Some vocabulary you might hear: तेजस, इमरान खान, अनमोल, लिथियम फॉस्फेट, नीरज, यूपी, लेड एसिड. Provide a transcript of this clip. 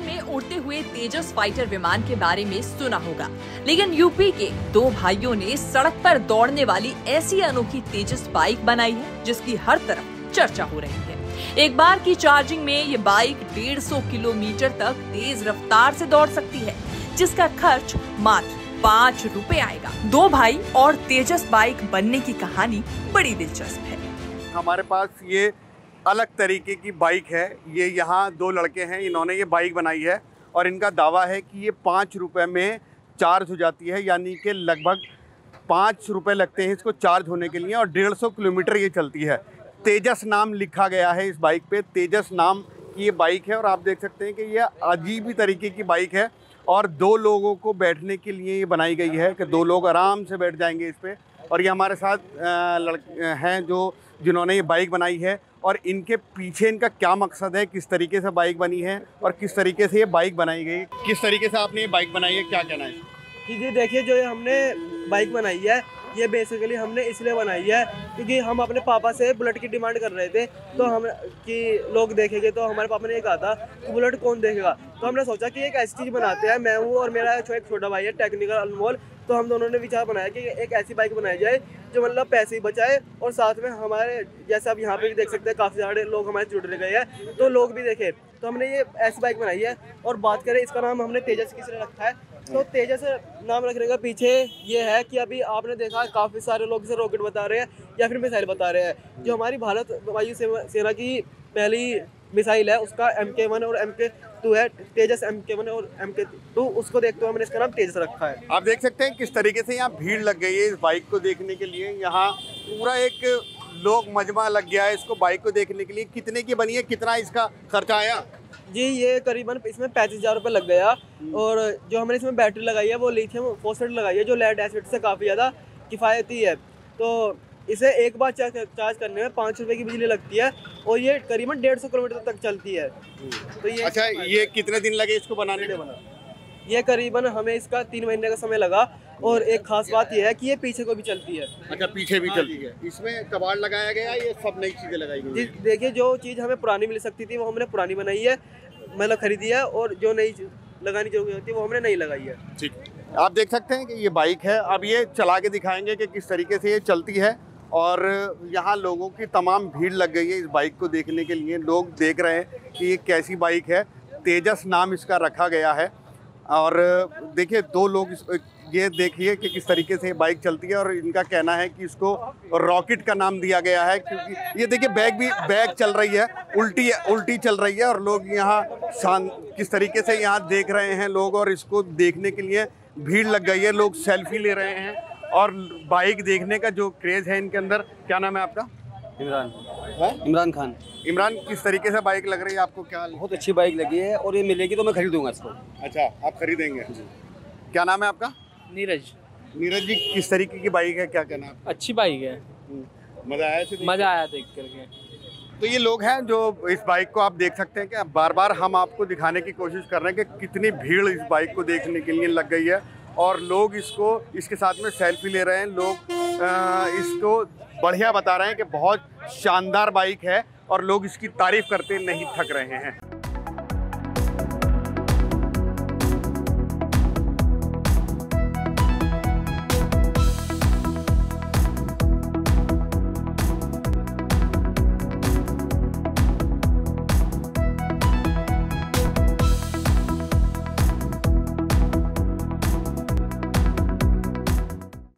आसमान में उड़ते हुए तेजस फाइटर विमान के बारे में सुना होगा, लेकिन यूपी के दो भाइयों ने सड़क पर दौड़ने वाली ऐसी अनोखी तेजस बाइक बनाई है जिसकी हर तरफ चर्चा हो रही है। एक बार की चार्जिंग में ये बाइक 150 किलोमीटर तक तेज रफ्तार से दौड़ सकती है, जिसका खर्च मात्र 5 रुपए आएगा। दो भाई और तेजस बाइक बनने की कहानी बड़ी दिलचस्प है। हमारे पास ये अलग तरीके की बाइक है। ये यहाँ दो लड़के हैं, इन्होंने ये बाइक बनाई है और इनका दावा है कि ये 5 रुपए में चार्ज हो जाती है, यानी कि लगभग 5 रुपए लगते हैं इसको चार्ज होने के लिए और 150 किलोमीटर ये चलती है। तेजस नाम लिखा गया है इस बाइक पे, तेजस नाम की ये बाइक है और आप देख सकते हैं कि ये अजीब ही तरीके की बाइक है और दो लोगों को बैठने के लिए ये बनाई गई है कि दो लोग आराम से बैठ जाएंगे इस पे। और ये हमारे साथ लड़के हैं जिन्होंने ये बाइक बनाई है और इनके पीछे इनका क्या मकसद है, किस तरीके से बाइक बनी है और किस तरीके से ये बाइक बनाई गई। किस तरीके से आपने ये बाइक बनाई है, क्या कहना है? जी देखिए, जो हमने बाइक बनाई है ये बेसिकली हमने इसलिए बनाई है क्योंकि हम अपने पापा से बुलेट की डिमांड कर रहे थे तो हम कि लोग देखेंगे, तो हमारे पापा ने ये कहा था कि बुलेट कौन देखेगा, तो हमने सोचा कि एक ऐसी चीज़ बनाते हैं। मैं हूँ और मेरा छोटा भाई है टेक्निकल अनमोल, तो हम दोनों ने विचार बनाया कि एक ऐसी बाइक बनाई जाए जो मतलब पैसे ही बचाए और साथ में हमारे जैसे आप यहाँ पे भी देख सकते हैं काफ़ी सारे लोग हमारे जुड़ गए हैं तो लोग भी देखें, तो हमने ये ऐसी बाइक बनाई है। और बात करें इसका नाम हमने तेजस किसने रखा है, तो तेजस नाम रखने का पीछे ये है कि अभी आपने देखा काफ़ी सारे लोग इसे रॉकेट बता रहे हैं या फिर मिसाइल बता रहे हैं। जो हमारी भारत वायु सेना की पहली मिसाइल है उसका MK-1 और MK-2 है, तेजस MK-1 और MK-2, उसको देखते हुए हमने इसका नाम तेजस रखा है। आप देख सकते हैं किस तरीके से यहाँ भीड़ लग गई है इस बाइक को देखने के लिए। यहाँ पूरा एक लोग मजमा लग गया है इसको बाइक को देखने के लिए। कितने की बनी है, कितना इसका खर्चा आया? जी ये करीबन इसमें 35,000 रुपये लग गया और जो हमने इसमें बैटरी लगाई है वो लिथियम फॉस्फेट लगाई है जो लेड एसिड से काफ़ी ज़्यादा किफ़ायती है। तो इसे एक बार चार्ज करने में 5 रुपये की बिजली लगती है और ये करीबन 150 किलोमीटर तक चलती है। तो ये अच्छा, ये कितने दिन लगे इसको बनाने में? ये करीबन हमें इसका 3 महीने का समय लगा और एक खास बात यह है कि ये पीछे को भी चलती है। अच्छा, पीछे भी चलती है। इसमें कबाड़ लगाया गया, ये सब नई चीज़ें लगाई गई। देखिए, जो चीज़ हमें पुरानी मिल सकती थी वो हमने पुरानी बनाई है, मतलब खरीदी है, और जो नई लगानी जरूरी होती है वो हमने नई लगाई है। ठीक, आप देख सकते हैं कि ये बाइक है। अब ये चला के दिखाएंगे कि किस तरीके से ये चलती है। और यहाँ लोगों की तमाम भीड़ लग गई है इस बाइक को देखने के लिए। लोग देख रहे हैं कि ये कैसी बाइक है, तेजस नाम इसका रखा गया है। और देखिए दो लोग ये देखिए कि किस तरीके से ये बाइक चलती है और इनका कहना है कि इसको रॉकेट का नाम दिया गया है क्योंकि ये देखिए बैग चल रही है, उल्टी चल रही है। और लोग यहाँ किस तरीके से यहाँ देख रहे हैं लोग और इसको देखने के लिए भीड़ लग गई है। लोग सेल्फी ले रहे हैं और बाइक देखने का जो क्रेज़ है इनके अंदर। क्या नाम है आपका? इमरान खान। इमरान, किस तरीके से बाइक लग रही है आपको? क्या बहुत अच्छी बाइक लगी है और ये मिलेगी तो मैं खरीदूंगा इसको। अच्छा, आप खरीदेंगे? क्या नाम है आपका? नीरज। नीरज जी, किस तरीके की बाइक है, क्या कहना है? अच्छी बाइक है, मज़ा आया देख करके। तो ये लोग हैं जो इस बाइक को आप देख सकते हैं कि बार बार हम आपको दिखाने की कोशिश कर रहे हैं कि कितनी भीड़ इस बाइक को देखने के लिए लग गई है और लोग इसके साथ में सेल्फी ले रहे हैं। लोग इसको बढ़िया बता रहे हैं कि बहुत शानदार बाइक है और लोग इसकी तारीफ करते नहीं थक रहे हैं।